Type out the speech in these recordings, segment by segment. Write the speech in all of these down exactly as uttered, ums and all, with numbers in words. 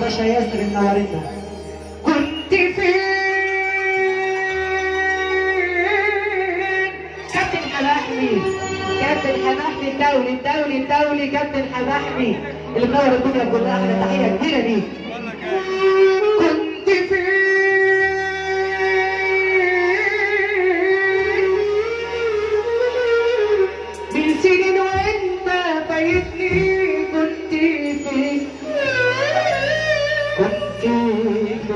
باشا ياسر النهارده كنت فين؟ كابتن حماحمي، كابتن حماحمي الدولي الدولي الدولي كابتن حماحمي القاهره الدنيا كلها، احلى تحيه كبيره ليك. كنت فين؟ من سنين وين ما فايتني. Thank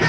you.